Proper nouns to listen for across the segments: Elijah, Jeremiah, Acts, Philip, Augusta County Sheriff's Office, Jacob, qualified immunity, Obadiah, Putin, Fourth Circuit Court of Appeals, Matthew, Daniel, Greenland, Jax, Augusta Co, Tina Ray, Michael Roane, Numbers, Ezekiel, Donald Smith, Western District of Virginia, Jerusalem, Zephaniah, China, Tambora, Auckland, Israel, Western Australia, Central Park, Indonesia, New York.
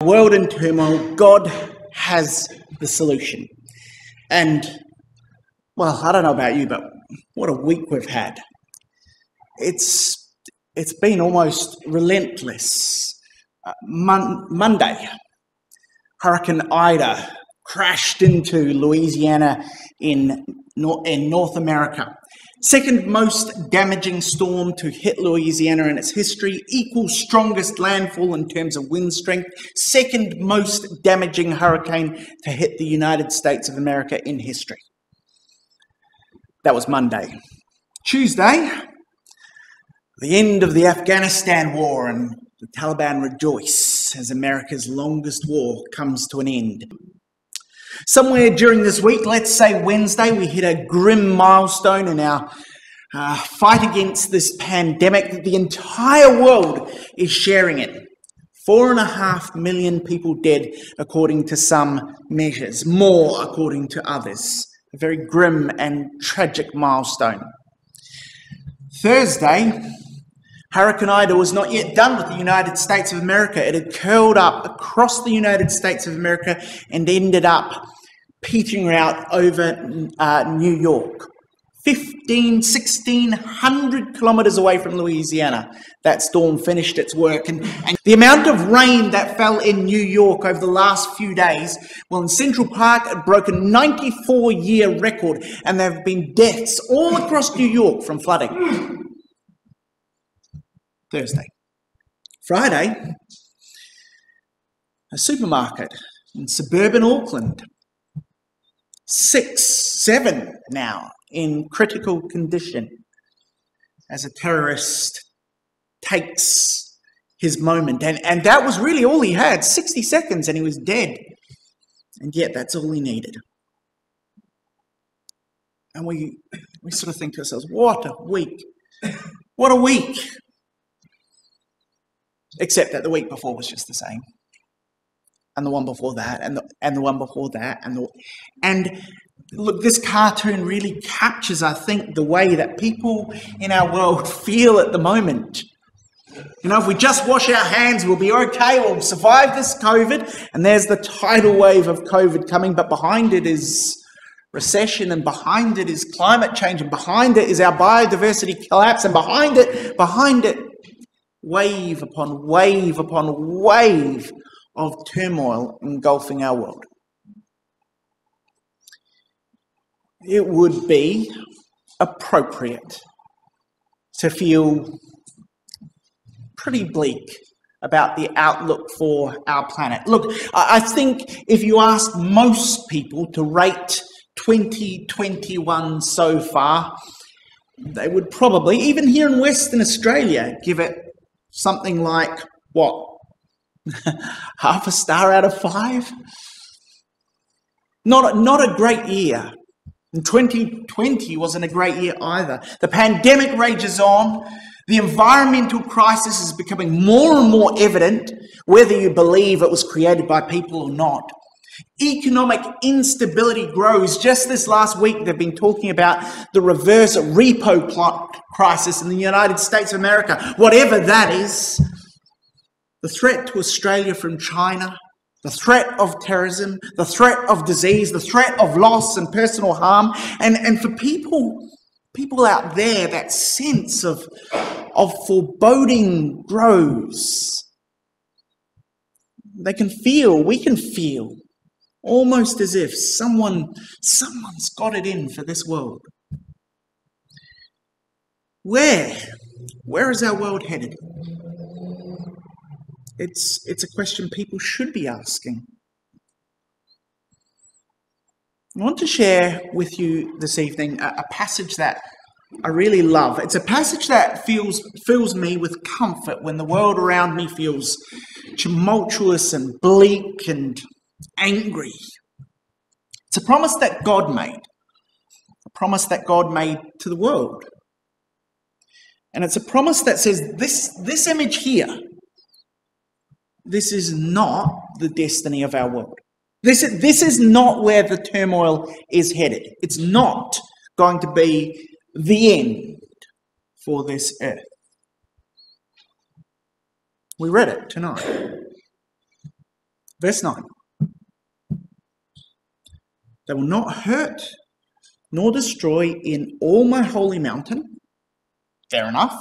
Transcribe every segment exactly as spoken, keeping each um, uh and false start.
The world in turmoil, God has the solution. And, well, I don't know about you, but what a week we've had. It's it's been almost relentless. Uh, mon Monday, Hurricane Ida crashed into Louisiana in, nor in North America. Second most damaging storm to hit Louisiana in its history, equal strongest landfall in terms of wind strength, second most damaging hurricane to hit the United States of America in history. That was Monday. Tuesday, the end of the Afghanistan war, and the Taliban rejoice as America's longest war comes to an end. Somewhere during this week, let's say Wednesday, we hit a grim milestone in our uh, fight against this pandemic that the entire world is sharing it. Four and a half million people dead, according to some measures, more according to others. A very grim and tragic milestone. Thursday, Hurricane Ida was not yet done with the United States of America. It had curled up across the United States of America and ended up petering out over uh, New York. fifteen, sixteen hundred kilometres away from Louisiana, that storm finished its work. And, and the amount of rain that fell in New York over the last few days, well, in Central Park, it broke a ninety-four year record, and there have been deaths all across New York from flooding. Thursday. Friday, a supermarket in suburban Auckland, six, seven now in critical condition as a terrorist takes his moment. And, and that was really all he had, sixty seconds, and he was dead. And yet that's all he needed. And we, we sort of think to ourselves, what a week, what a week. Except that the week before was just the same, and the one before that, and the, and the one before that, and the, and look, this cartoon really captures, I think, the way that people in our world feel at the moment. You know, if we just wash our hands, we'll be okay, we'll survive this COVID, and there's the tidal wave of COVID coming, but behind it is recession, and behind it is climate change, and behind it is our biodiversity collapse, and behind it, behind it, wave upon wave upon wave of turmoil engulfing our world. It would be appropriate to feel pretty bleak about the outlook for our planet. Look, I think if you asked most people to rate twenty twenty-one so far, they would probably, even here in Western Australia, give it something like, what, half a star out of five? Not a, not a great year. And twenty twenty wasn't a great year either. The pandemic rages on. The environmental crisis is becoming more and more evident, whether you believe it was created by people or not. Economic instability grows. Just this last week, they've been talking about the reverse repo plot crisis in the United States of America, whatever that is. The threat to Australia from China, the threat of terrorism, the threat of disease, the threat of loss and personal harm. And, and for people, people out there, that sense of, of foreboding grows. They can feel, we can feel, almost as if someone, someone's got it in for this world. Where? Where is our world headed? It's, it's a question people should be asking. I want to share with you this evening a, a passage that I really love. It's a passage that feels, fills me with comfort when the world around me feels tumultuous and bleak and angry. It's a promise that God made, a promise that God made to the world. And it's a promise that says this, this image here, this is not the destiny of our world. This, this is not where the turmoil is headed. It's not going to be the end for this earth. We read it tonight. Verse nine. They will not hurt nor destroy in all my holy mountain. Fair enough.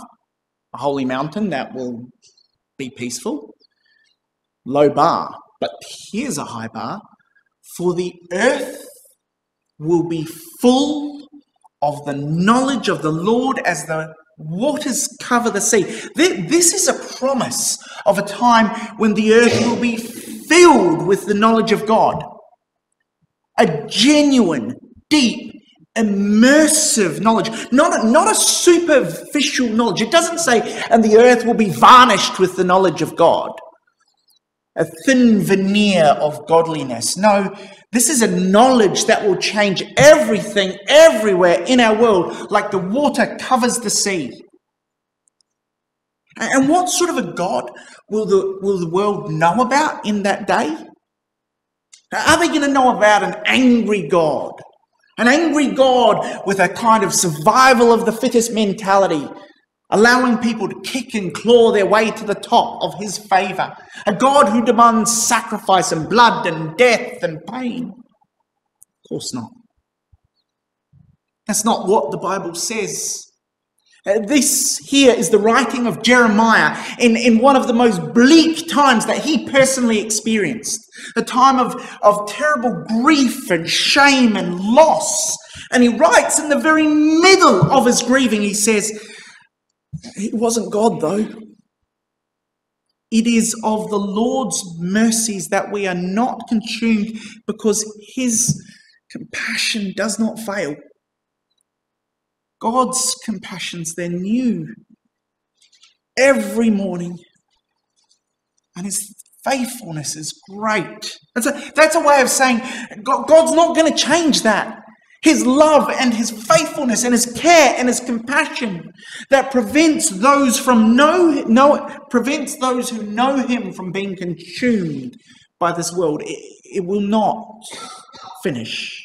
A holy mountain that will be peaceful. Low bar, but here's a high bar. For the earth will be full of the knowledge of the Lord as the waters cover the sea. This is a promise of a time when the earth will be filled with the knowledge of God. A genuine, deep, immersive knowledge, not a, not a superficial knowledge. It doesn't say, and the earth will be varnished with the knowledge of God. A thin veneer of godliness. No, this is a knowledge that will change everything, everywhere in our world, like the water covers the sea. And what sort of a God will the, will the world know about in that day? Are they going to know about an angry God? An angry God with a kind of survival of the fittest mentality, allowing people to kick and claw their way to the top of his favour. A God who demands sacrifice and blood and death and pain. Of course not. That's not what the Bible says. This here is the writing of Jeremiah in, in one of the most bleak times that he personally experienced. A time of, of terrible grief and shame and loss. And he writes in the very middle of his grieving, he says, it wasn't God though. It is of the Lord's mercies that we are not consumed because his compassion does not fail. God's compassions, they're new every morning, and his faithfulness is great. That's a, that's a way of saying God, God's not going to change that. His love and his faithfulness and his care and his compassion that prevents those from know, know prevents those who know him from being consumed by this world. It, it will not finish.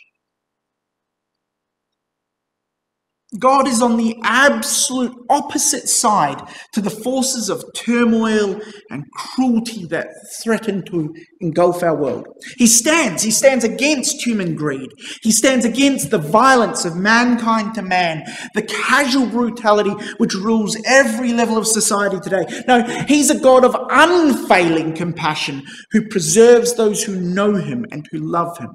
God is on the absolute opposite side to the forces of turmoil and cruelty that threaten to engulf our world. He stands, he stands against human greed. He stands against the violence of mankind to man, the casual brutality which rules every level of society today. No, he's a God of unfailing compassion who preserves those who know him and who love him.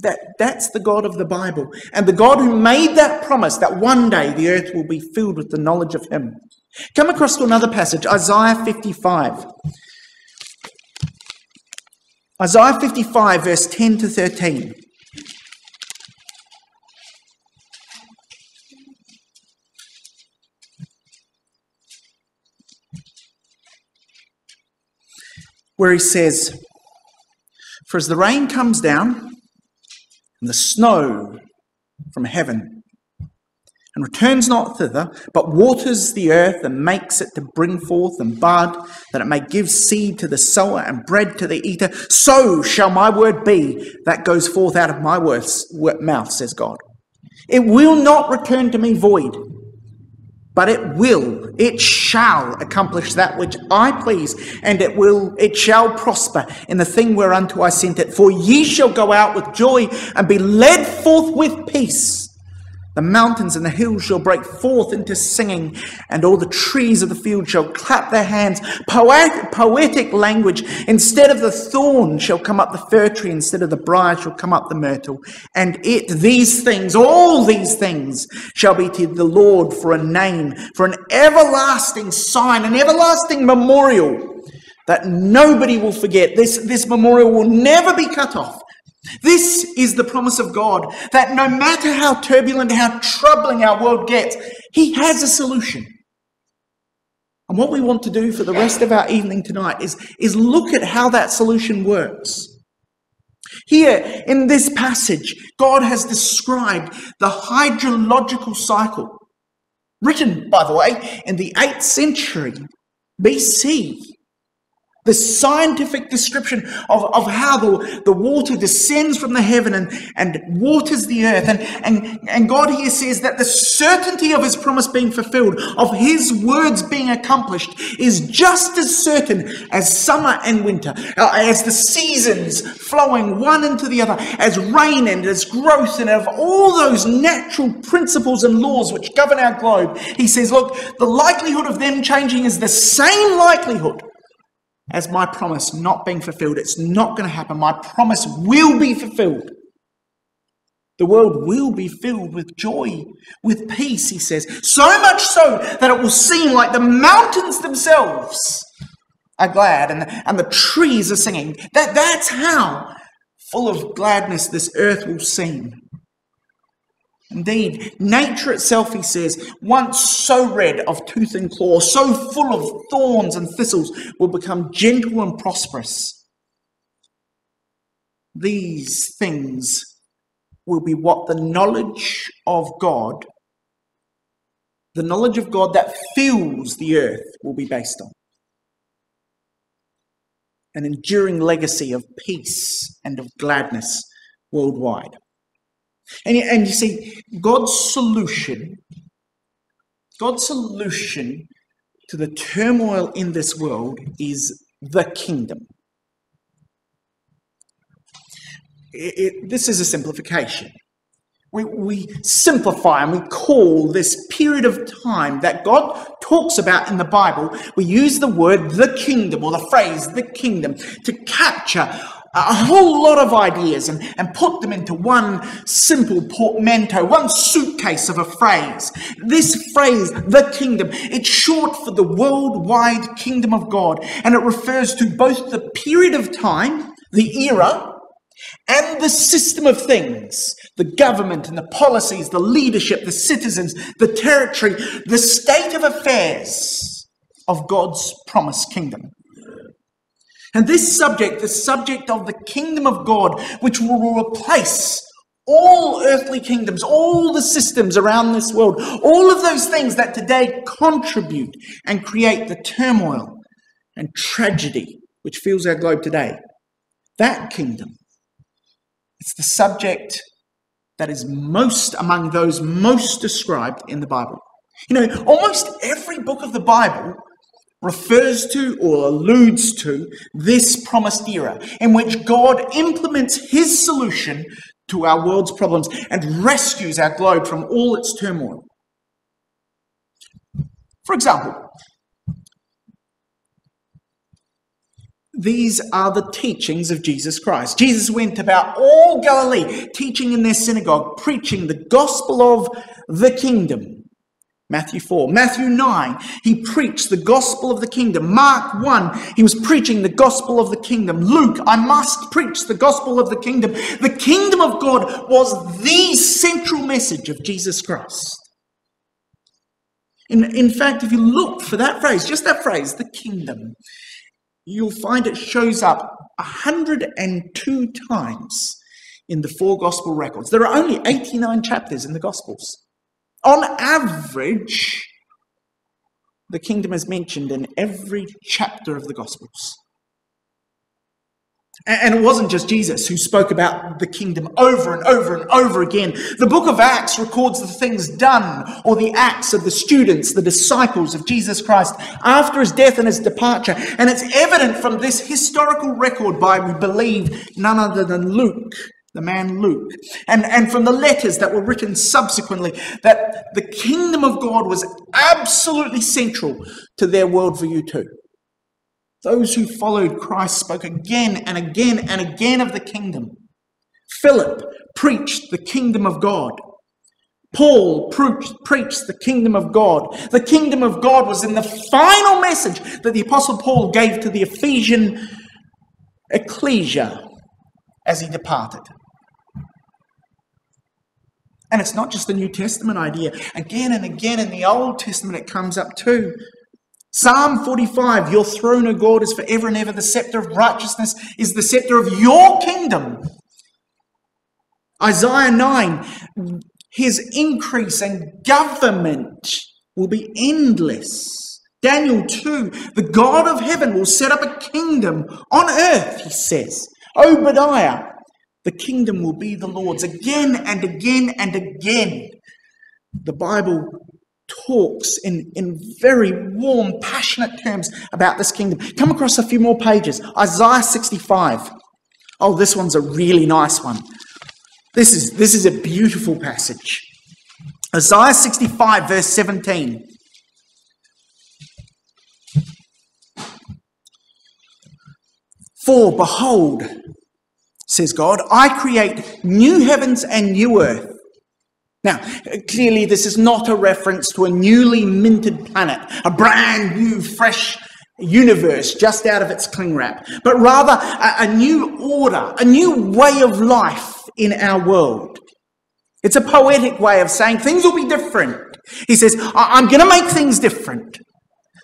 That, that's the God of the Bible, and the God who made that promise that one day the earth will be filled with the knowledge of him. Come across to another passage, Isaiah fifty-five. Isaiah fifty-five, verse ten to thirteen. Where he says, for as the rain comes down, and the snow from heaven, and returns not thither, but waters the earth and makes it to bring forth and bud, that it may give seed to the sower and bread to the eater, so shall my word be that goes forth out of my mouth, says God. It will not return to me void, but it will, it shall accomplish that which I please, and it will, it shall prosper in the thing whereunto I sent it. For ye shall go out with joy and be led forth with peace. The mountains and the hills shall break forth into singing, and all the trees of the field shall clap their hands. Poetic, poetic language. Instead of the thorn shall come up the fir tree, instead of the briar shall come up the myrtle. And it, these things, all these things, shall be to the Lord for a name, for an everlasting sign, an everlasting memorial that nobody will forget. This, this memorial will never be cut off. This is the promise of God, that no matter how turbulent, how troubling our world gets, he has a solution. And what we want to do for the rest of our evening tonight is, is look at how that solution works. Here in this passage, God has described the hydrological cycle, written, by the way, in the eighth century B C. The scientific description of, of how the, the water descends from the heaven and, and waters the earth. And, and, and God here says that the certainty of his promise being fulfilled, of his words being accomplished, is just as certain as summer and winter, as the seasons flowing one into the other, as rain and as growth, and of all those natural principles and laws which govern our globe. He says, look, the likelihood of them changing is the same likelihood as my promise not being fulfilled. It's not going to happen. My promise will be fulfilled. The world will be filled with joy, with peace, he says. So much so that it will seem like the mountains themselves are glad and the, and the trees are singing. That, that's how full of gladness this earth will seem. Indeed, nature itself, he says, once so red of tooth and claw, so full of thorns and thistles, will become gentle and prosperous. These things will be what the knowledge of God, the knowledge of God that fills the earth, will be based on. An enduring legacy of peace and of gladness worldwide. And, and you see, God's solution, God's solution to the turmoil in this world is the kingdom. It, it, this is a simplification. We, we simplify and we call this period of time that God talks about in the Bible, we use the word the kingdom, or the phrase the kingdom, to capture a whole lot of ideas and, and put them into one simple portmanteau, one suitcase of a phrase. This phrase, the kingdom, it's short for the worldwide kingdom of God, and it refers to both the period of time, the era, and the system of things, the government and the policies, the leadership, the citizens, the territory, the state of affairs of God's promised kingdom. And this subject, the subject of the kingdom of God, which will replace all earthly kingdoms, all the systems around this world, all of those things that today contribute and create the turmoil and tragedy which fills our globe today. That kingdom, it's the subject that is most among those most described in the Bible. You know, almost every book of the Bible refers to or alludes to this promised era in which God implements his solution to our world's problems and rescues our globe from all its turmoil. For example, these are the teachings of Jesus Christ. Jesus went about all Galilee, teaching in their synagogue, preaching the gospel of the kingdom. Matthew four. Matthew nine, he preached the gospel of the kingdom. Mark one, he was preaching the gospel of the kingdom. Luke, I must preach the gospel of the kingdom. The kingdom of God was the central message of Jesus Christ. In, in fact, if you look for that phrase, just that phrase, the kingdom, you'll find it shows up one hundred and two times in the four gospel records. There are only eighty-nine chapters in the gospels. On average, the kingdom is mentioned in every chapter of the Gospels. And it wasn't just Jesus who spoke about the kingdom over and over and over again. The book of Acts records the things done, or the acts of the students, the disciples of Jesus Christ, after his death and his departure. And it's evident from this historical record by, we believe, none other than Luke, the man Luke, and, and from the letters that were written subsequently, that the kingdom of God was absolutely central to their worldview too. Those who followed Christ spoke again and again and again of the kingdom. Philip preached the kingdom of God. Paul preached, preached the kingdom of God. The kingdom of God was in the final message that the Apostle Paul gave to the Ephesian ecclesia as he departed. And it's not just the New Testament idea. Again and again in the Old Testament it comes up too. Psalm forty-five, your throne, O God, is forever and ever. The scepter of righteousness is the scepter of your kingdom. Isaiah nine, his increase and government will be endless. Daniel two, the God of heaven will set up a kingdom on earth, he says. Obadiah, the kingdom will be the Lord's, again and again and again. The Bible talks in, in very warm, passionate terms about this kingdom. Come across a few more pages. Isaiah sixty-five. Oh, this one's a really nice one. This is, this is a beautiful passage. Isaiah sixty-five, verse seventeen. For behold, says God, I create new heavens and new earth. Now, clearly this is not a reference to a newly minted planet, a brand new, fresh universe just out of its cling wrap, but rather a, a new order, a new way of life in our world. It's a poetic way of saying things will be different. He says, I'm going to make things different.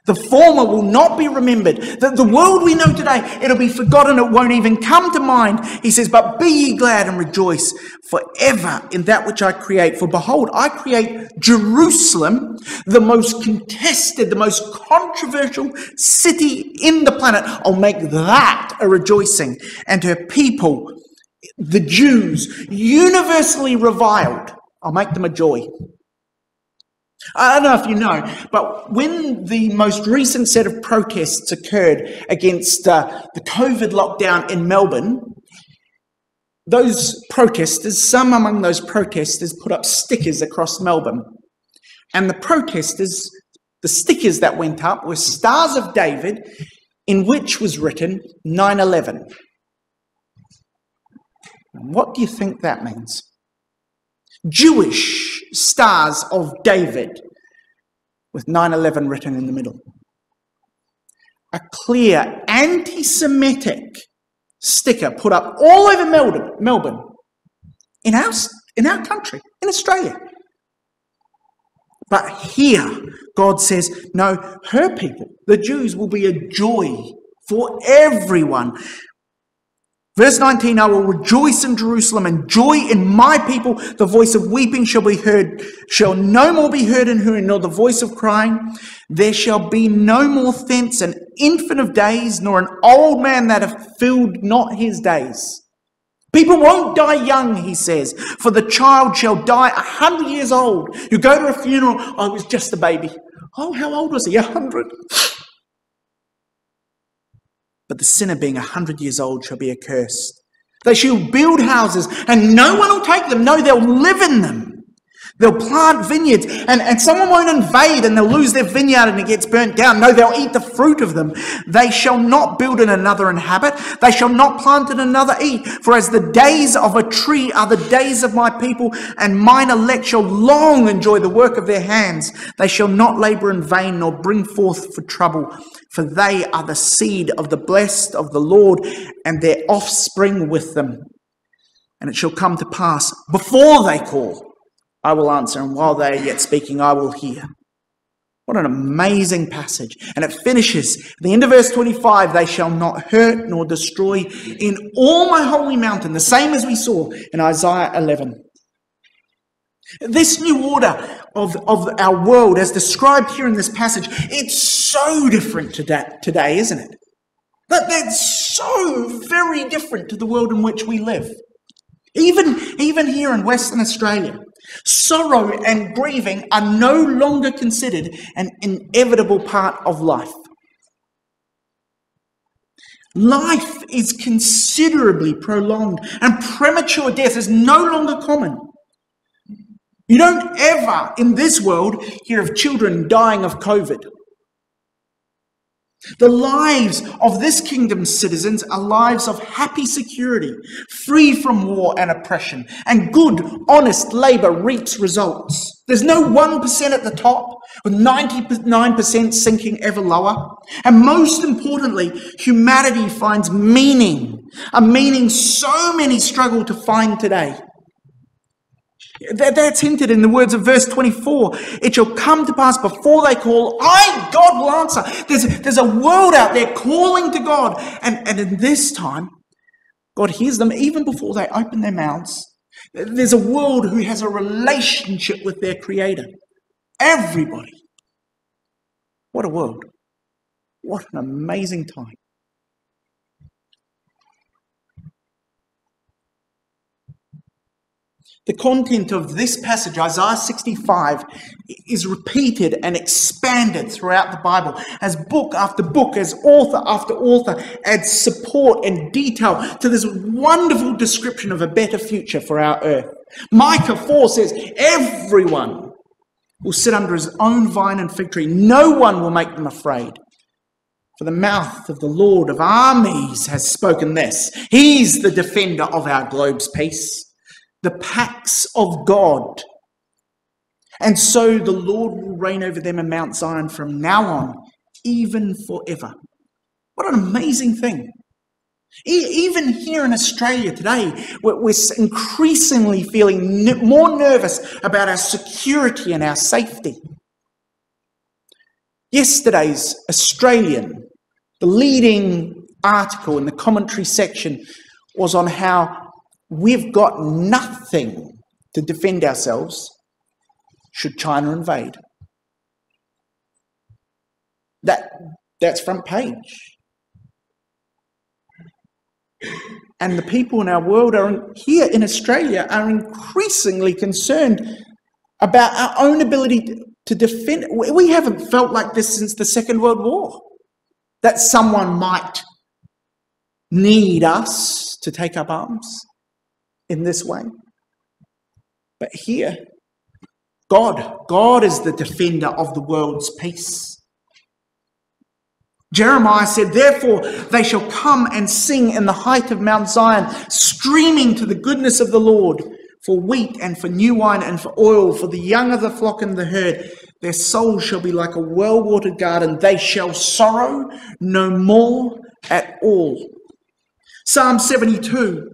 The former will not be remembered. The, the world we know today, it'll be forgotten. It won't even come to mind. He says, but be ye glad and rejoice forever in that which I create. For behold, I create Jerusalem, the most contested, the most controversial city in the planet. I'll make that a rejoicing. And her people, the Jews, universally reviled, I'll make them a joy. I don't know if you know, but when the most recent set of protests occurred against uh, the COVID lockdown in Melbourne, those protesters, some among those protesters, put up stickers across Melbourne. And the protesters, the stickers that went up were Stars of David, in which was written nine eleven. What do you think that means? Jewish Stars of David with nine eleven written in the middle. A clear anti-Semitic sticker put up all over Melbourne, Melbourne in, our, in our country, in Australia. But here, God says, no, her people, the Jews, will be a joy for everyone. Verse nineteen, I will rejoice in Jerusalem and joy in my people. The voice of weeping shall be heard, shall no more be heard in her, nor the voice of crying. There shall be no more thence an infant of days, nor an old man that hath filled not his days. People won't die young, he says, for the child shall die a hundred years old. You go to a funeral, oh, it was just a baby. Oh, how old was he? A hundred. But the sinner being a hundred years old shall be accursed. They shall build houses and no one will take them. No, they'll live in them. They'll plant vineyards and, and someone won't invade and they'll lose their vineyard and it gets burnt down. No, they'll eat the fruit of them. They shall not build in another inhabit. They shall not plant in another eat. For as the days of a tree are the days of my people, and mine elect shall long enjoy the work of their hands. They shall not labor in vain nor bring forth for trouble. For they are the seed of the blessed of the Lord, and their offspring with them. And it shall come to pass, before they call, I will answer, and while they are yet speaking, I will hear. What an amazing passage. And it finishes, at the end of verse twenty-five, they shall not hurt nor destroy in all my holy mountain, the same as we saw in Isaiah eleven. This new order of, of our world, as described here in this passage, it's so different to that today, isn't it? But that's so very different to the world in which we live. Even, even here in Western Australia, sorrow and grieving are no longer considered an inevitable part of life. Life is considerably prolonged, and premature death is no longer common. You don't ever in this world hear of children dying of COVID. The lives of this kingdom's citizens are lives of happy security, free from war and oppression, and good, honest labor reaps results. There's no one percent at the top, with ninety-nine percent sinking ever lower. And most importantly, humanity finds meaning, a meaning so many struggle to find today. That's hinted in the words of verse twenty-four. It shall come to pass before they call, I, God, will answer. There's, there's a world out there calling to God. And, and in this time, God hears them even before they open their mouths. There's a world who has a relationship with their Creator. Everybody. What a world. What an amazing time. The content of this passage, Isaiah sixty-five, is repeated and expanded throughout the Bible as book after book, as author after author adds support and detail to this wonderful description of a better future for our earth. Micah four says, everyone will sit under his own vine and fig tree. No one will make them afraid. For the mouth of the Lord of armies has spoken this. He's the defender of our globe's peace. The pacts of God. And so the Lord will reign over them in Mount Zion from now on, even forever. What an amazing thing. E even here in Australia today, we're, we're increasingly feeling n more nervous about our security and our safety. Yesterday's Australian, the leading article in the commentary section was on how we've got nothing to defend ourselves should China invade. That, that's front page. And the people in our world are in, here in Australia are increasingly concerned about our own ability to, to defend. We haven't felt like this since the Second World War, that someone might need us to take up arms in this way. But here, God, God is the defender of the world's peace. Jeremiah said, therefore, they shall come and sing in the height of Mount Zion, streaming to the goodness of the Lord, for wheat and for new wine and for oil, for the young of the flock and the herd. Their souls shall be like a well-watered garden. They shall sorrow no more at all. Psalm seventy-two,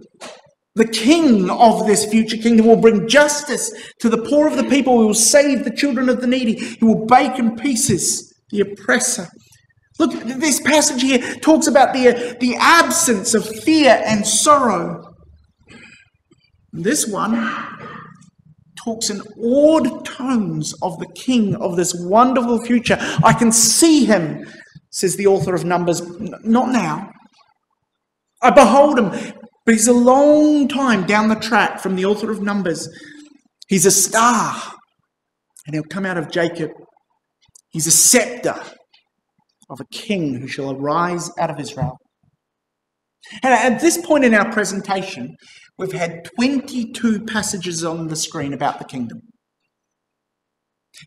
the king of this future kingdom will bring justice to the poor of the people. He will save the children of the needy. He will break in pieces the oppressor. Look, this passage here talks about the, the absence of fear and sorrow. This one talks in awed tones of the king of this wonderful future. I can see him, says the author of Numbers. Not now. I behold him. But he's a long time down the track from the author of Numbers. He's a star, and he'll come out of Jacob. He's a scepter of a king who shall arise out of Israel. And at this point in our presentation, we've had twenty-two passages on the screen about the kingdom.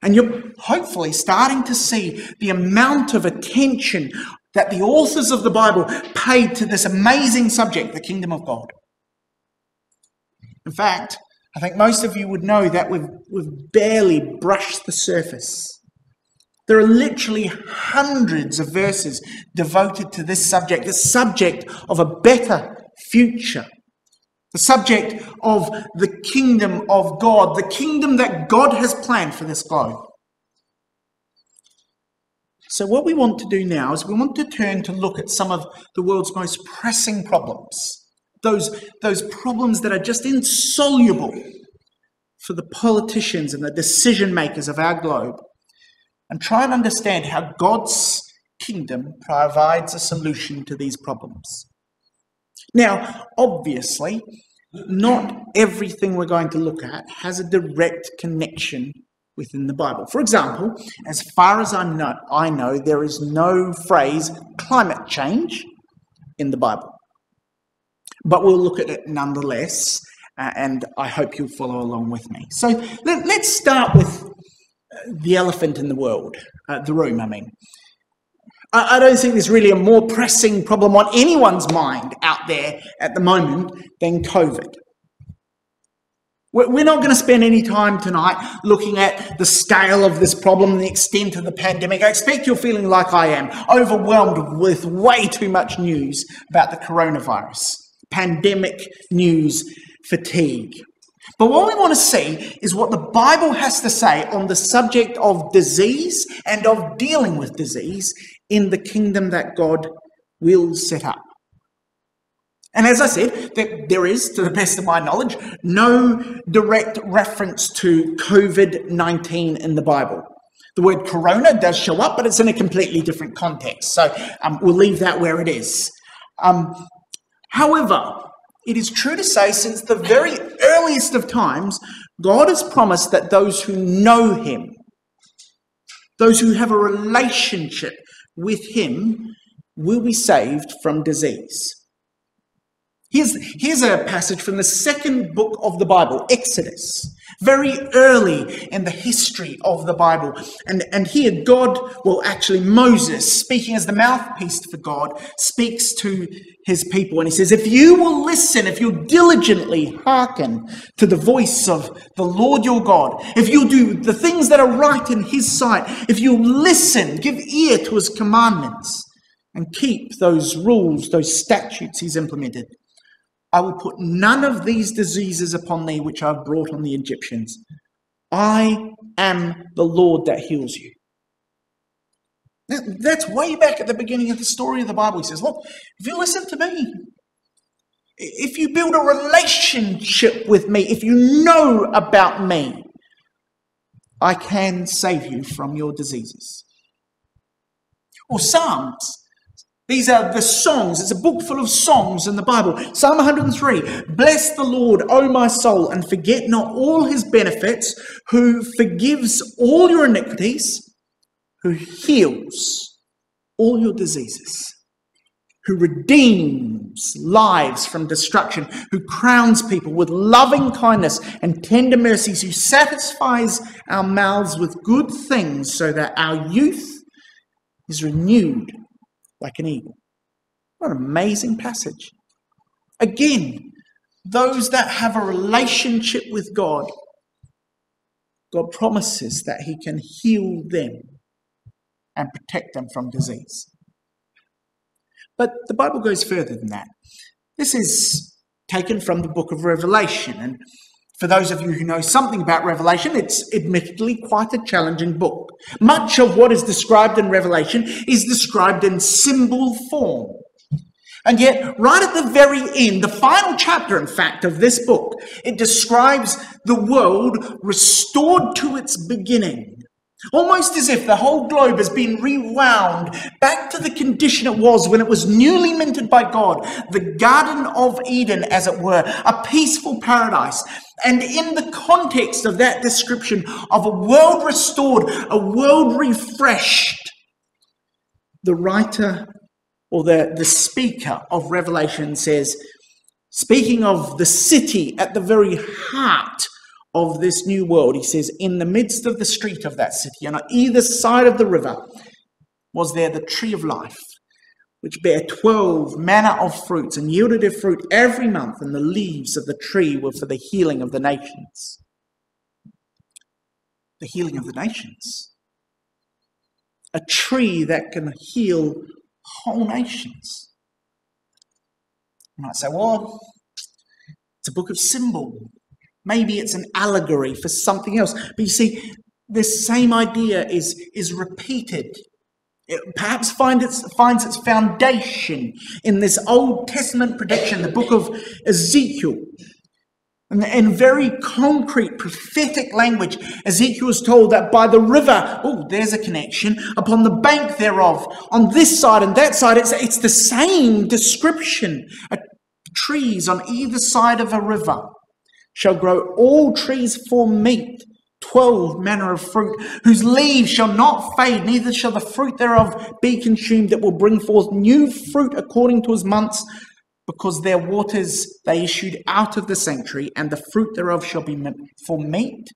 And you're hopefully starting to see the amount of attention that the authors of the Bible paid to this amazing subject, the kingdom of God. In fact, I think most of you would know that we've, we've barely brushed the surface. There are literally hundreds of verses devoted to this subject, the subject of a better future, the subject of the kingdom of God, the kingdom that God has planned for this globe. So what we want to do now is we want to turn to look at some of the world's most pressing problems, those, those problems that are just insoluble for the politicians and the decision makers of our globe, and try and understand how God's kingdom provides a solution to these problems. Now, obviously, not everything we're going to look at has a direct connection within the Bible. For example, as far as I know, I know there is no phrase climate change in the Bible. But we'll look at it nonetheless, uh, and I hope you'll follow along with me. So let, let's start with the elephant in the world, uh, the room, I mean. I, I don't think there's really a more pressing problem on anyone's mind out there at the moment than COVID. We're not going to spend any time tonight looking at the scale of this problem and the extent of the pandemic. I expect you're feeling like I am, overwhelmed with way too much news about the coronavirus, pandemic news fatigue. But what we want to see is what the Bible has to say on the subject of disease and of dealing with disease in the kingdom that God will set up. And as I said, there is, to the best of my knowledge, no direct reference to COVID nineteen in the Bible. The word corona does show up, but it's in a completely different context. So um, we'll leave that where it is. Um, however, it is true to say since the very earliest of times, God has promised that those who know him, those who have a relationship with him, will be saved from disease. Here's, here's a passage from the second book of the Bible, Exodus, very early in the history of the Bible. And, and here God, well actually Moses, speaking as the mouthpiece for God, speaks to his people. And he says, if you will listen, if you'll diligently hearken to the voice of the Lord your God, if you'll do the things that are right in his sight, if you'll listen, give ear to his commandments, and keep those rules, those statutes he's implemented, I will put none of these diseases upon thee which I have brought on the Egyptians. I am the Lord that heals you. That's way back at the beginning of the story of the Bible. He says, look, if you listen to me, if you build a relationship with me, if you know about me, I can save you from your diseases. Or Psalms. These are the songs. It's a book full of songs in the Bible. Psalm one hundred and three, bless the Lord, O my soul, and forget not all his benefits, who forgives all your iniquities, who heals all your diseases, who redeems lives from destruction, who crowns people with loving kindness and tender mercies, who satisfies our mouths with good things so that our youth is renewed like an eagle. What an amazing passage. Again, those that have a relationship with God, God promises that he can heal them and protect them from disease. But the Bible goes further than that. This is taken from the book of Revelation. And for those of you who know something about Revelation, it's admittedly quite a challenging book. Much of what is described in Revelation is described in symbol form. And yet, right at the very end, the final chapter, in fact, of this book, it describes the world restored to its beginning. Almost as if the whole globe has been rewound back to the condition it was when it was newly minted by God, the Garden of Eden, as it were, a peaceful paradise. And in the context of that description of a world restored, a world refreshed, the writer or the, the speaker of Revelation says, speaking of the city at the very heart of this new world, he says, in the midst of the street of that city, and on either side of the river, was there the tree of life, which bare twelve manner of fruits, and yielded their fruit every month, and the leaves of the tree were for the healing of the nations. The healing of the nations. A tree that can heal whole nations. You might say, well, it's a book of symbols. Maybe it's an allegory for something else. But you see, this same idea is, is repeated. It perhaps find its, finds its foundation in this Old Testament prediction, the book of Ezekiel. And in very concrete, prophetic language, Ezekiel is told that by the river, oh, there's a connection, upon the bank thereof, on this side and that side, it's, it's the same description. Uh, trees on either side of a river shall grow all trees for meat, twelve manner of fruit, whose leaves shall not fade, neither shall the fruit thereof be consumed, that will bring forth new fruit according to his months, because their waters they issued out of the sanctuary, and the fruit thereof shall be for meat,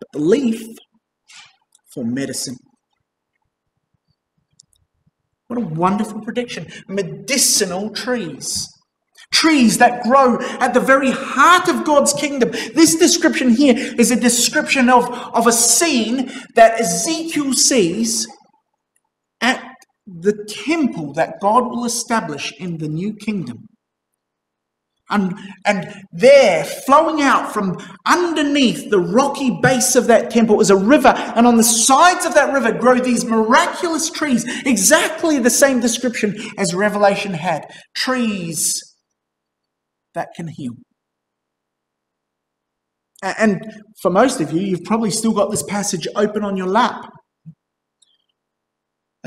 but the leaf for medicine. What a wonderful prediction. Medicinal trees. Trees that grow at the very heart of God's kingdom. This description here is a description of, of a scene that Ezekiel sees at the temple that God will establish in the new kingdom. And, and there, flowing out from underneath the rocky base of that temple is a river, and on the sides of that river grow these miraculous trees, exactly the same description as Revelation had. Trees that can heal. And for most of you, you've probably still got this passage open on your lap.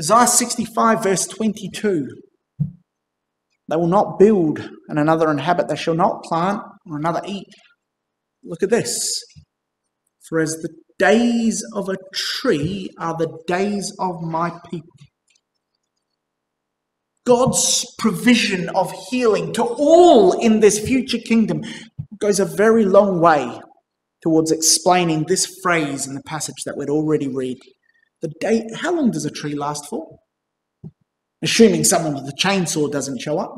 Isaiah sixty-five verse twenty-two. They will not build and another inhabit. They shall not plant or another eat. Look at this. For as the days of a tree are the days of my people. God's provision of healing to all in this future kingdom goes a very long way towards explaining this phrase in the passage that we'd already read. The day, how long does a tree last for? Assuming someone with a chainsaw doesn't show up.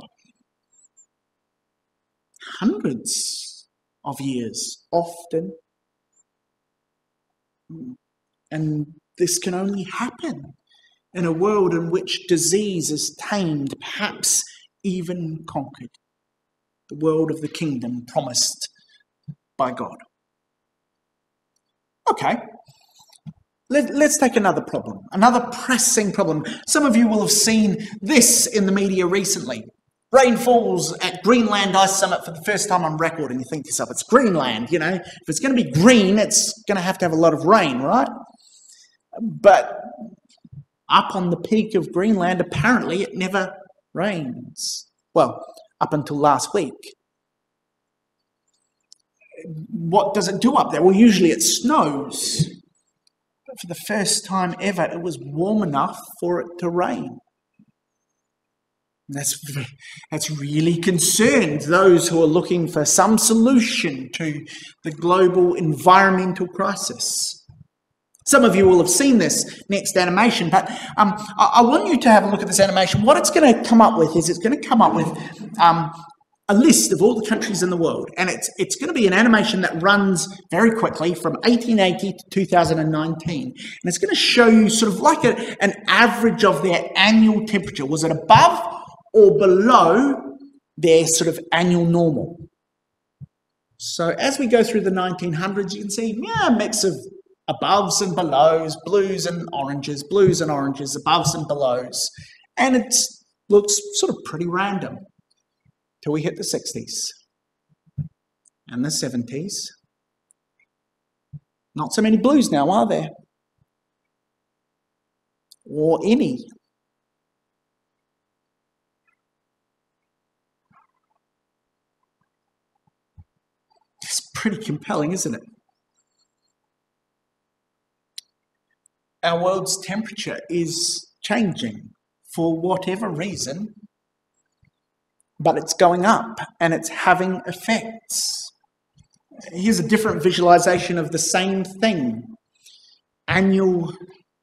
Hundreds of years, often. And this can only happen in a world in which disease is tamed, perhaps even conquered. The world of the kingdom promised by God. Okay, Let, let's take another problem, another pressing problem. Some of you will have seen this in the media recently. Rain falls at Greenland Ice Summit for the first time on record, and you think to yourself, it's Greenland, you know. If it's going to be green, it's going to have to have a lot of rain, right? But up on the peak of Greenland, apparently it never rains. Well, up until last week. What does it do up there? Well, usually it snows. But for the first time ever, it was warm enough for it to rain. And that's, that's really concerned those who are looking for some solution to the global environmental crisis. Some of you will have seen this next animation, but um, I, I want you to have a look at this animation. What it's going to come up with is it's going to come up with um, a list of all the countries in the world, and it's, it's going to be an animation that runs very quickly from eighteen eighty to two thousand nineteen, and it's going to show you sort of like a, an average of their annual temperature. Was it above or below their sort of annual normal? So as we go through the nineteen hundreds, you can see, yeah, a mix of aboves and belows, blues and oranges, blues and oranges, aboves and belows. And it looks sort of pretty random till we hit the sixties and the seventies. Not so many blues now, are there? Or any. It's pretty compelling, isn't it? Our world's temperature is changing for whatever reason, but it's going up and it's having effects. Here's a different visualization of the same thing. Annual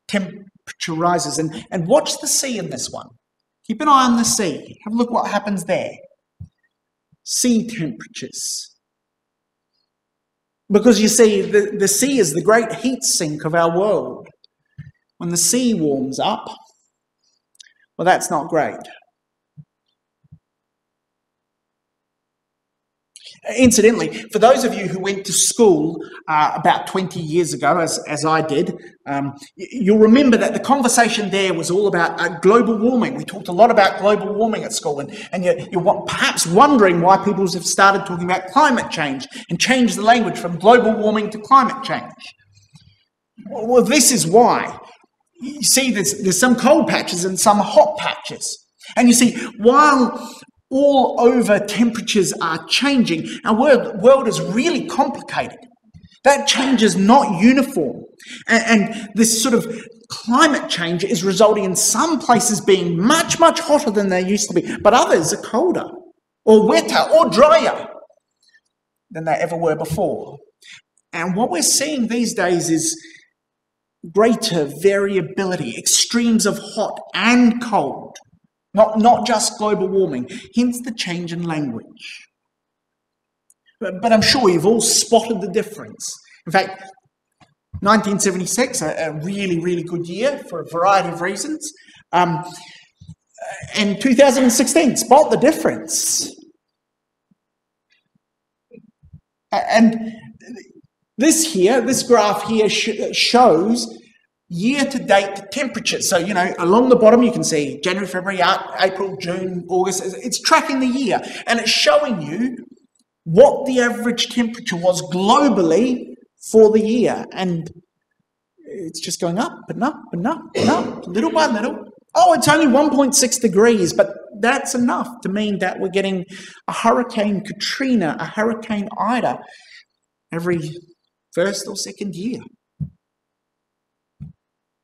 temperature rises, and, and watch the sea in this one. Keep an eye on the sea. Have a look what happens there. Sea temperatures. Because you see, the, the sea is the great heat sink of our world. When the sea warms up, well, that's not great. Incidentally, for those of you who went to school uh, about twenty years ago, as, as I did, um, you'll remember that the conversation there was all about uh, global warming. We talked a lot about global warming at school, and, and you're, you're perhaps wondering why people have started talking about climate change and changed the language from global warming to climate change. Well, this is why. You see, there's, there's some cold patches and some hot patches. And you see, while all over temperatures are changing, our world, world is really complicated. That change is not uniform. And, and this sort of climate change is resulting in some places being much, much hotter than they used to be, but others are colder or wetter or drier than they ever were before. And what we're seeing these days is greater variability, extremes of hot and cold, not, not just global warming, hence the change in language. But, but I'm sure you've all spotted the difference. In fact, nineteen seventy-six, a, a really, really good year for a variety of reasons. Um, and two thousand sixteen, spot the difference. And this here, this graph here sh shows year-to-date temperatures. So, you know, along the bottom you can see January, February, April, June, August. It's tracking the year, and it's showing you what the average temperature was globally for the year. And it's just going up and up and up and up, little by little. Oh, it's only one point six degrees, but that's enough to mean that we're getting a Hurricane Katrina, a Hurricane Ida, every first or second year.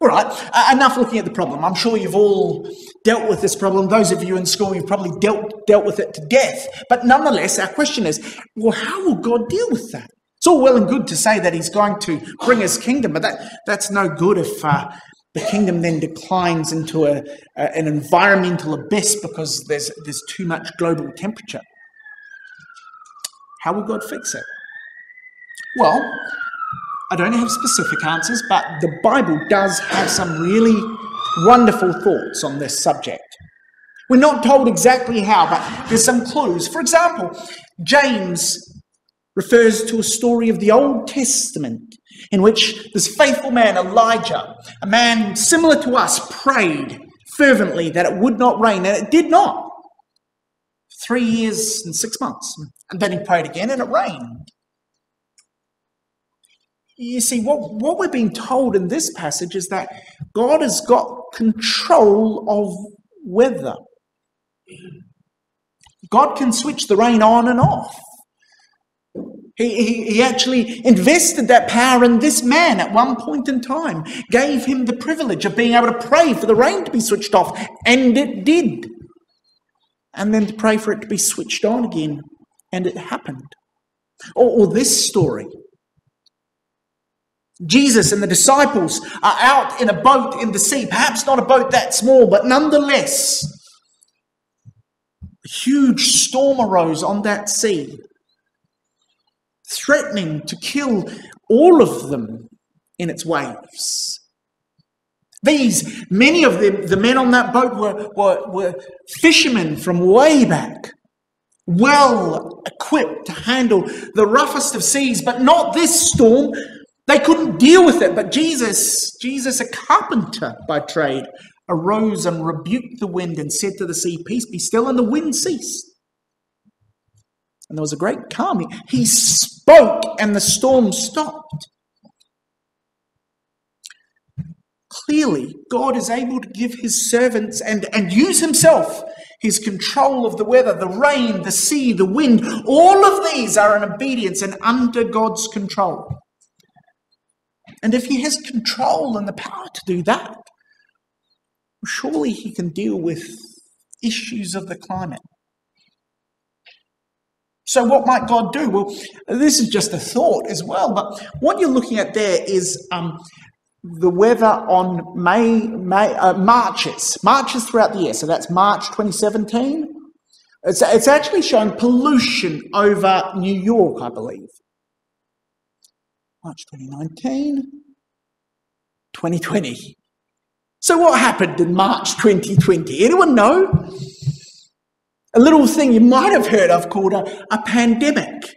All right, uh, enough looking at the problem. I'm sure you've all dealt with this problem. Those of you in school, you've probably dealt, dealt with it to death. But nonetheless, our question is, well, how will God deal with that? It's all well and good to say that he's going to bring his kingdom, but that, that's no good if... Uh, The kingdom then declines into a, a, an environmental abyss because there's, there's too much global temperature. How will God fix it? Well, I don't have specific answers, but the Bible does have some really wonderful thoughts on this subject. We're not told exactly how, but there's some clues. For example, James refers to a story of the Old Testament in which this faithful man, Elijah, a man similar to us, prayed fervently that it would not rain, and it did not. Three years and six months. And then he prayed again, and it rained. You see, what, what we're being told in this passage is that God has got control of weather. God can switch the rain on and off. He, he, he actually invested that power in this man at one point in time, gave him the privilege of being able to pray for the rain to be switched off, and it did. And then to pray for it to be switched on again, and it happened. Or, or this story. Jesus and the disciples are out in a boat in the sea, perhaps not a boat that small, but nonetheless, a huge storm arose on that sea, threatening to kill all of them in its waves. These, many of the, the men on that boat were, were, were fishermen from way back, well equipped to handle the roughest of seas, but not this storm. They couldn't deal with it, but Jesus, Jesus, a carpenter by trade, arose and rebuked the wind and said to the sea, "Peace, be still," and the wind ceased. And there was a great calm. He spoke and the storm stopped. Clearly, God is able to give his servants and, and use himself, his control of the weather, the rain, the sea, the wind. All of these are in obedience and under God's control. And if he has control and the power to do that, surely he can deal with issues of the climate. So what might God do? Well, this is just a thought as well, but what you're looking at there is um, the weather on May, May uh, Marches, Marches throughout the year. So that's March twenty seventeen. It's, it's actually showing pollution over New York, I believe. March twenty nineteen, twenty twenty. So what happened in March twenty twenty? Anyone know? A little thing you might have heard of called a, a pandemic.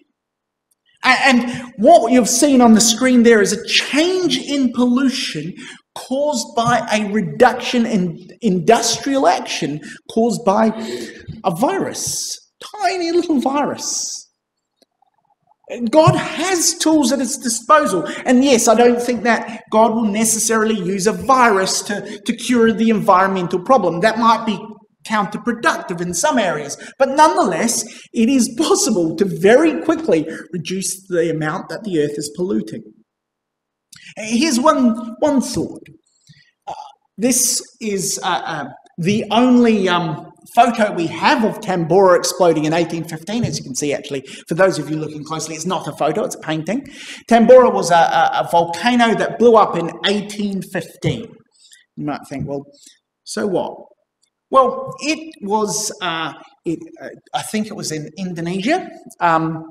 And what you've seen on the screen there is a change in pollution caused by a reduction in industrial action caused by a virus, tiny little virus. God has tools at his disposal. And yes, I don't think that God will necessarily use a virus to, to cure the environmental problem. That might be counterproductive in some areas, but nonetheless, it is possible to very quickly reduce the amount that the earth is polluting. Here's one, one thought. Uh, this is uh, uh, the only um, photo we have of Tambora exploding in eighteen fifteen, as you can see actually. For those of you looking closely, it's not a photo, it's a painting. Tambora was a, a, a volcano that blew up in eighteen fifteen. You might think, well, so what? Well, it was, uh, it, uh, I think it was in Indonesia. Um,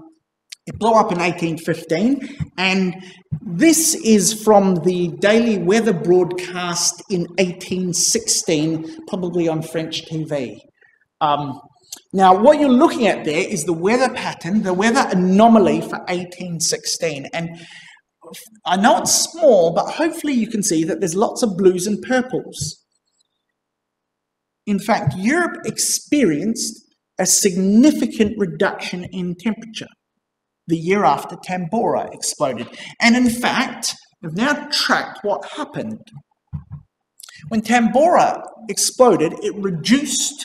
it blew up in eighteen fifteen, and this is from the daily weather broadcast in eighteen sixteen, probably on French T V. Um, now, what you're looking at there is the weather pattern, the weather anomaly for eighteen sixteen, and I know it's small, but hopefully you can see that there's lots of blues and purples. In fact, Europe experienced a significant reduction in temperature the year after Tambora exploded. And in fact, we've now tracked what happened. When Tambora exploded, it reduced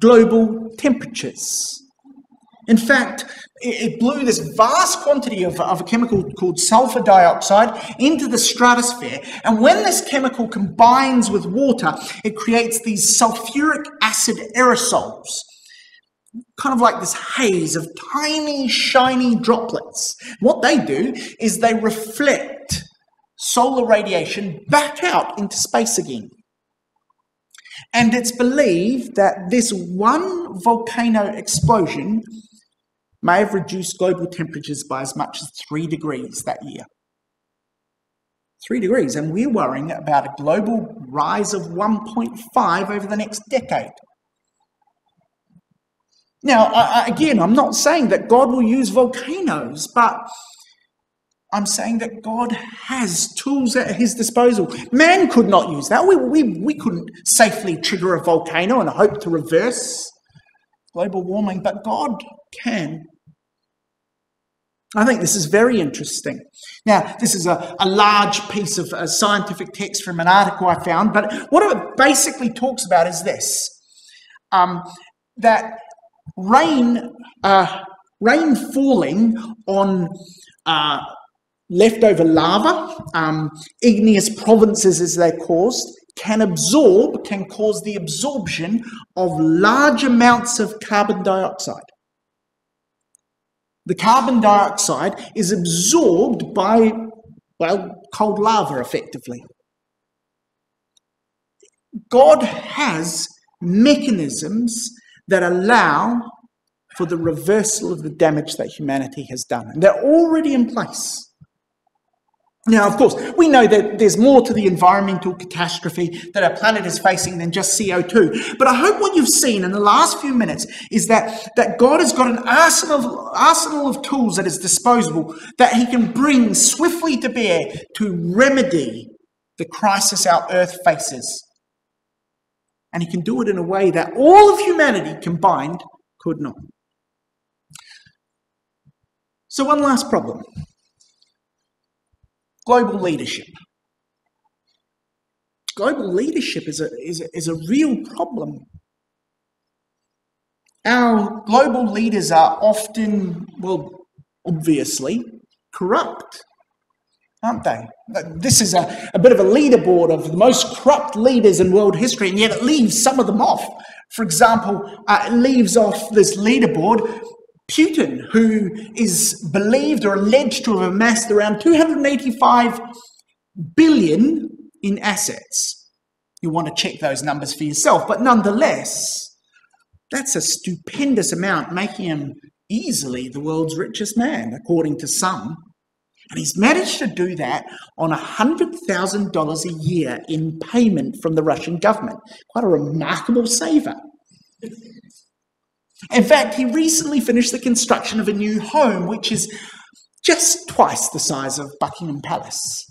global temperatures. In fact, it blew this vast quantity of, of a chemical called sulfur dioxide into the stratosphere. And when this chemical combines with water, it creates these sulfuric acid aerosols, kind of like this haze of tiny, shiny droplets. What they do is they reflect solar radiation back out into space again. And it's believed that this one volcano explosion may have reduced global temperatures by as much as three degrees that year. Three degrees, and we're worrying about a global rise of one point five over the next decade. Now, I, again, I'm not saying that God will use volcanoes, but I'm saying that God has tools at his disposal. Man could not use that. We, we, we couldn't safely trigger a volcano and hope to reverse global warming, but God can. I think this is very interesting. Now, this is a, a large piece of a scientific text from an article I found, but what it basically talks about is this, um, that rain, uh, rain falling on uh, leftover lava, um, igneous provinces as they're caused, can absorb, can cause the absorption of large amounts of carbon dioxide. The carbon dioxide is absorbed by, well, cold lava effectively. God has mechanisms that allow for the reversal of the damage that humanity has done. And they're already in place. Now, of course, we know that there's more to the environmental catastrophe that our planet is facing than just C O two. But I hope what you've seen in the last few minutes is that, that God has got an arsenal, arsenal of tools at his disposal that he can bring swiftly to bear to remedy the crisis our earth faces. And he can do it in a way that all of humanity combined could not. So one last problem. Global leadership. Global leadership is a, is a, is a real problem. Our global leaders are often, well, obviously, corrupt, aren't they? This is a, a bit of a leaderboard of the most corrupt leaders in world history, and yet it leaves some of them off. For example, uh, it leaves off this leaderboard Putin, who is believed or alleged to have amassed around two hundred eighty-five billion dollars in assets. You want to check those numbers for yourself, but nonetheless, that's a stupendous amount, making him easily the world's richest man, according to some. And he's managed to do that on one hundred thousand dollars a year in payment from the Russian government. Quite a remarkable saver. In fact, he recently finished the construction of a new home, which is just twice the size of Buckingham Palace.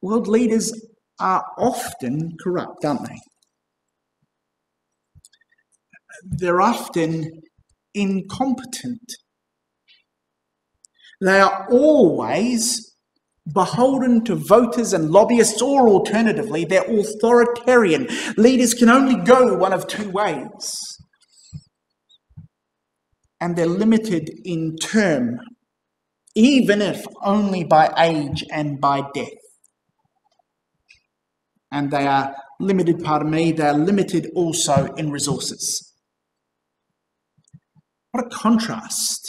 World leaders are often corrupt, aren't they? They're often incompetent. They are always beholden to voters and lobbyists, or alternatively, they're authoritarian. Leaders can only go one of two ways. And they're limited in term, even if only by age and by death. And they are limited, pardon me, they are limited also in resources. What a contrast.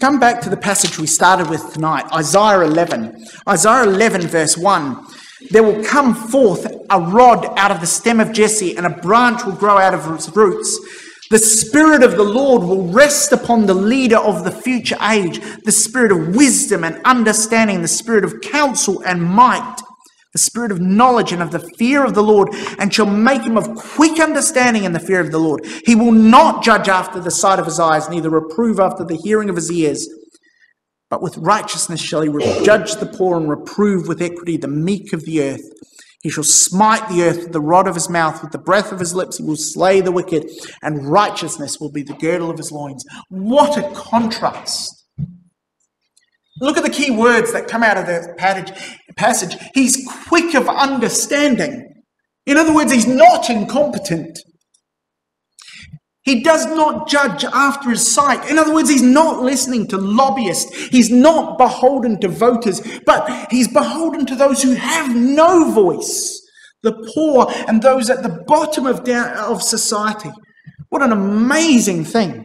Come back to the passage we started with tonight, Isaiah eleven. Isaiah eleven verse one. There will come forth a rod out of the stem of Jesse, and a branch will grow out of its roots. The Spirit of the Lord will rest upon the leader of the future age, the Spirit of wisdom and understanding, the Spirit of counsel and might, the Spirit of knowledge and of the fear of the Lord, and shall make him of quick understanding in the fear of the Lord. He will not judge after the sight of his eyes, neither reprove after the hearing of his ears. But with righteousness shall he judge the poor, and reprove with equity the meek of the earth. He shall smite the earth with the rod of his mouth, with the breath of his lips he will slay the wicked, and righteousness will be the girdle of his loins. What a contrast. Look at the key words that come out of the passage, he's quick of understanding. In other words, he's not incompetent. He does not judge after his sight. In other words, he's not listening to lobbyists. He's not beholden to voters, but he's beholden to those who have no voice, the poor and those at the bottom of, down, of society. What an amazing thing.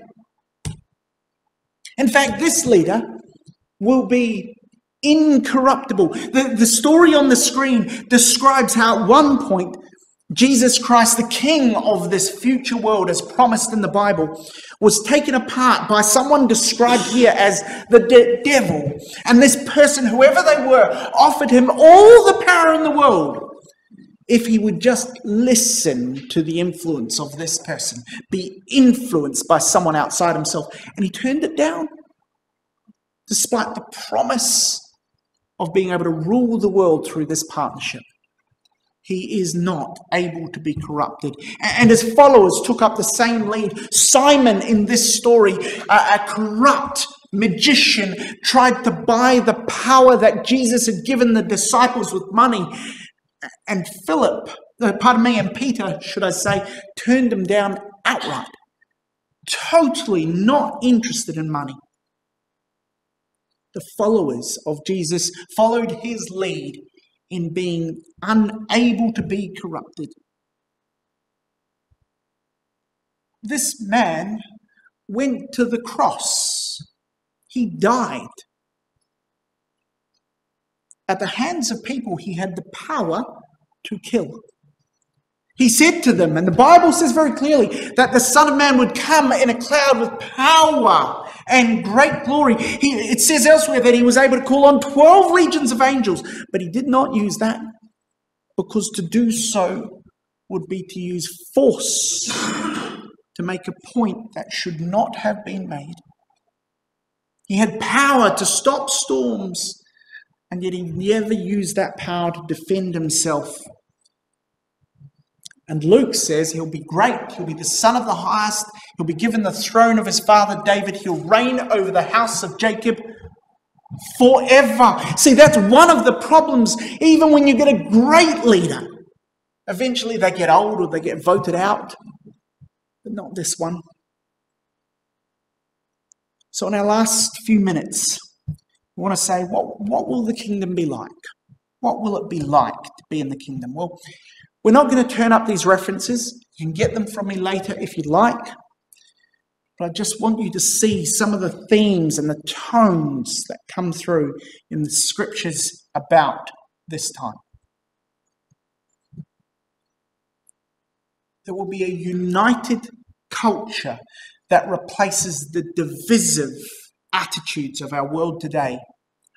In fact, this leader will be incorruptible. The, the story on the screen describes how at one point, Jesus Christ, the king of this future world as promised in the Bible, was taken apart by someone described here as the de- devil. And this person, whoever they were, offered him all the power in the world if he would just listen to the influence of this person, be influenced by someone outside himself. And he turned it down, despite the promise of being able to rule the world through this partnership. He is not able to be corrupted. And his followers took up the same lead. Simon, in this story, a corrupt magician, tried to buy the power that Jesus had given the disciples with money. And Philip, pardon me, and Peter, should I say, turned him down outright. Totally not interested in money. The followers of Jesus followed his lead in being unable to be corrupted. This man went to the cross. He died at the hands of people he had the power to kill. He said to them, and the Bible says very clearly, that the Son of Man would come in a cloud with power and great glory. He, it says elsewhere that he was able to call on twelve legions of angels, but he did not use that because to do so would be to use force to make a point that should not have been made. He had power to stop storms, and yet he never used that power to defend himself. And Luke says he'll be great, he'll be the Son of the Highest, he'll be given the throne of his father David, he'll reign over the house of Jacob forever. See, that's one of the problems. Even when you get a great leader, eventually they get old or they get voted out, but not this one. So in our last few minutes, we want to say, what, what will the kingdom be like? What will it be like to be in the kingdom? Well, we're not going to turn up these references. You can get them from me later if you'd like. But I just want you to see some of the themes and the tones that come through in the scriptures about this time. There will be a united culture that replaces the divisive attitudes of our world today.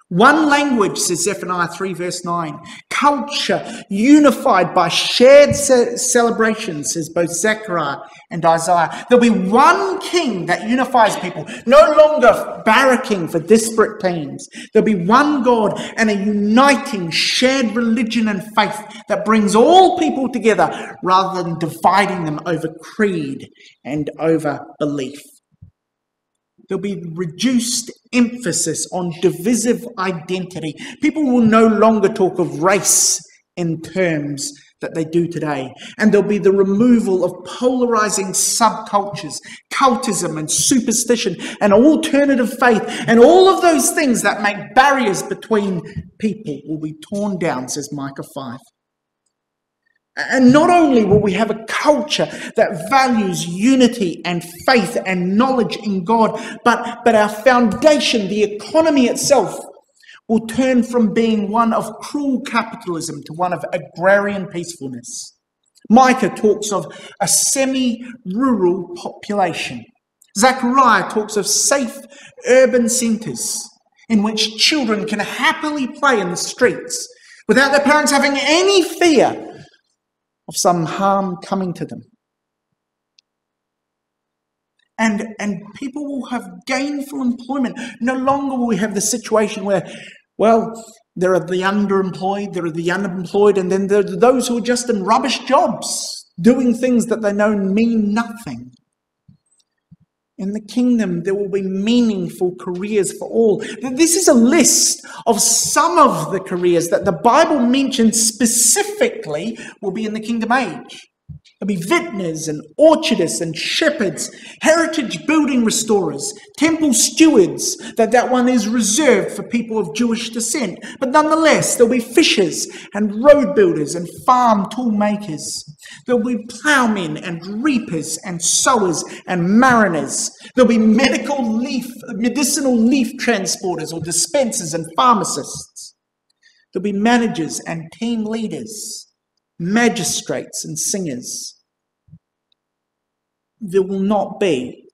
One language, says Zephaniah three verse nine. Culture unified by shared ce- celebrations, says both Zechariah and Isaiah. There'll be one king that unifies people, no longer barracking for disparate teams. There'll be one God and a uniting shared religion and faith that brings all people together rather than dividing them over creed and over belief. There'll be reduced emphasis on divisive identity. People will no longer talk of race in terms that they do today. And there'll be the removal of polarizing subcultures, cultism and superstition and alternative faith. And all of those things that make barriers between people will be torn down, says Micah five. And not only will we have a culture that values unity and faith and knowledge in God, but, but our foundation, the economy itself, will turn from being one of cruel capitalism to one of agrarian peacefulness. Micah talks of a semi-rural population. Zechariah talks of safe urban centres in which children can happily play in the streets without their parents having any fear of some harm coming to them. And, and people will have gainful employment. No longer will we have the situation where, well, there are the underemployed, there are the unemployed, and then there are those who are just in rubbish jobs, doing things that they know mean nothing. In the kingdom, there will be meaningful careers for all. This is a list of some of the careers that the Bible mentions specifically will be in the kingdom age. There'll be vintners and orchardists and shepherds, heritage building restorers, temple stewards, that that one is reserved for people of Jewish descent. But nonetheless, there'll be fishers and road builders and farm tool makers. There'll be ploughmen and reapers and sowers and mariners. There'll be medical leaf, medicinal leaf transporters or dispensers and pharmacists. There'll be managers and team leaders, magistrates and singers. There will not be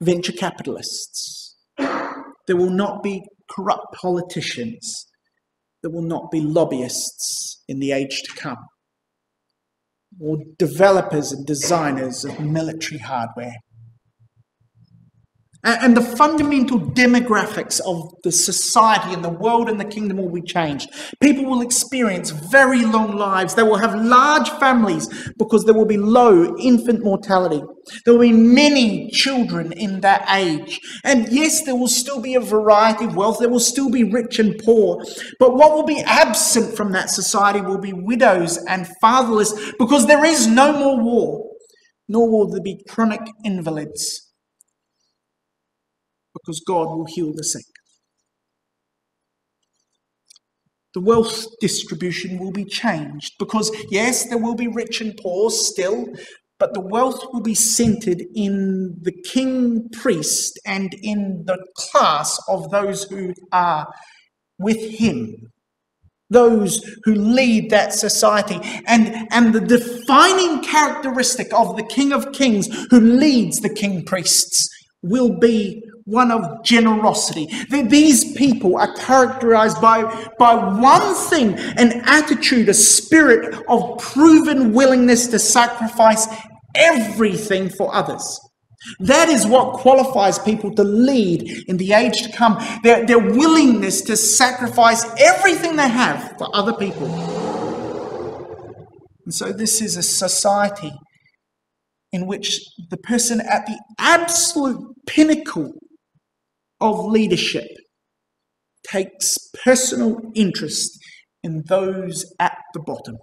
venture capitalists. There will not be corrupt politicians. There will not be lobbyists in the age to come, or developers and designers of military hardware. And the fundamental demographics of the society and the world and the kingdom will be changed. People will experience very long lives. They will have large families because there will be low infant mortality. There will be many children in that age. And yes, there will still be a variety of wealth. There will still be rich and poor. But what will be absent from that society will be widows and fatherless, because there is no more war, nor will there be chronic invalids, because God will heal the sick. The wealth distribution will be changed because, yes, there will be rich and poor still, but the wealth will be centered in the king priest and in the class of those who are with him, those who lead that society. And, and the defining characteristic of the King of Kings who leads the king priests will be one of generosity. These people are characterized by, by one thing, an attitude, a spirit of proven willingness to sacrifice everything for others. That is what qualifies people to lead in the age to come. Their, their willingness to sacrifice everything they have for other people. And so this is a society in which the person at the absolute pinnacle of leadership takes personal interest in those at the bottom.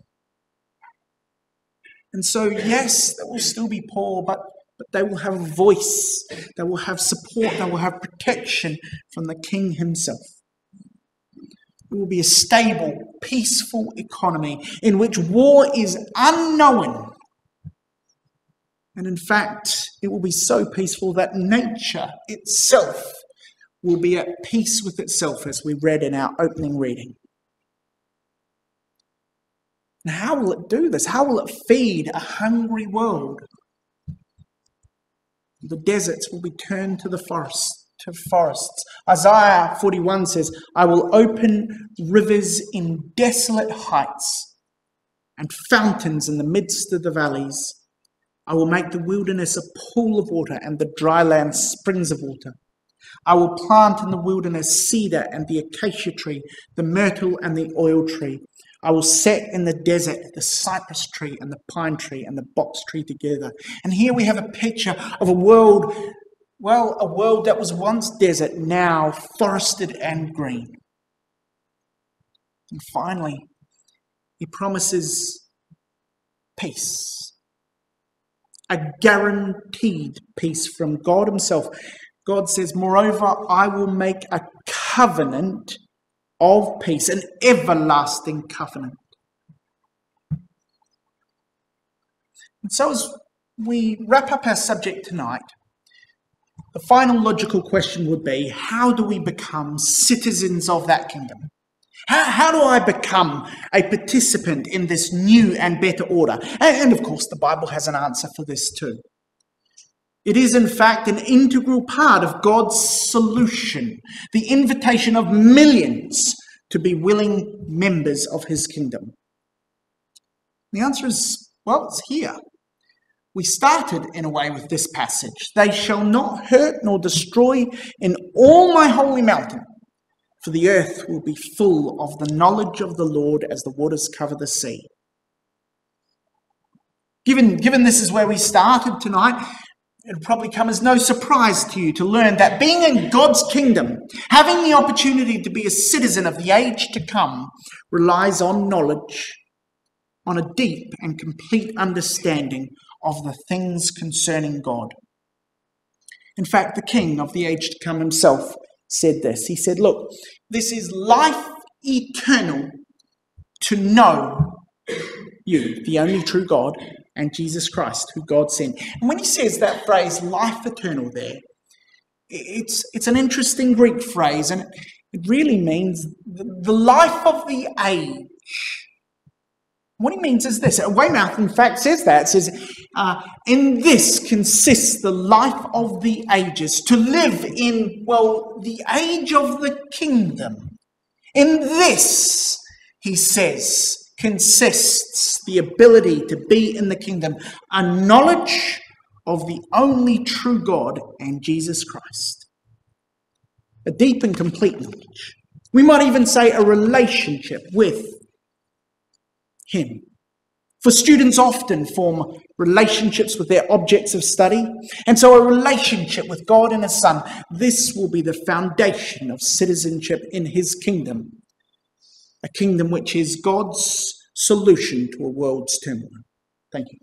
And so, yes, they will still be poor, but, but they will have a voice, they will have support, they will have protection from the king himself. It will be a stable, peaceful economy in which war is unknown. And in fact, it will be so peaceful that nature itself will be at peace with itself, as we read in our opening reading. And how will it do this? How will it feed a hungry world? The deserts will be turned to the forest, to forests. Isaiah forty-one says, "I will open rivers in desolate heights and fountains in the midst of the valleys. I will make the wilderness a pool of water and the dry land springs of water. I will plant in the wilderness cedar and the acacia tree, the myrtle and the oil tree. I will set in the desert the cypress tree and the pine tree and the box tree together." And here we have a picture of a world, well, a world that was once desert, now forested and green. And finally, he promises peace. A guaranteed peace from God himself. God says, "Moreover, I will make a covenant of peace, an everlasting covenant." And so as we wrap up our subject tonight, the final logical question would be, how do we become citizens of that kingdom? How, how do I become a participant in this new and better order? And, and of course, the Bible has an answer for this too. It is, in fact, an integral part of God's solution, the invitation of millions to be willing members of his kingdom. The answer is, well, it's here. We started, in a way, with this passage. "They shall not hurt nor destroy in all my holy mountain, for the earth will be full of the knowledge of the Lord as the waters cover the sea." Given, given this is where we started tonight, it'll probably come as no surprise to you to learn that being in God's kingdom, having the opportunity to be a citizen of the age to come, relies on knowledge, on a deep and complete understanding of the things concerning God. In fact, the King of the age to come himself said this. He said, look, this is life eternal, to know you, the only true God, and Jesus Christ, who God sent. And when he says that phrase, life eternal, there, it's, it's an interesting Greek phrase, and it really means the, the life of the age. What he means is this. Weymouth, in fact, says that. It says, uh, in this consists the life of the ages, to live in, well, the age of the kingdom. In this, he says, consists the ability to be in the kingdom, a knowledge of the only true God and Jesus Christ. A deep and complete knowledge. We might even say a relationship with him. For students often form relationships with their objects of study, and so a relationship with God and his Son, this will be the foundation of citizenship in his kingdom. A kingdom which is God's solution to a world's turmoil. Thank you.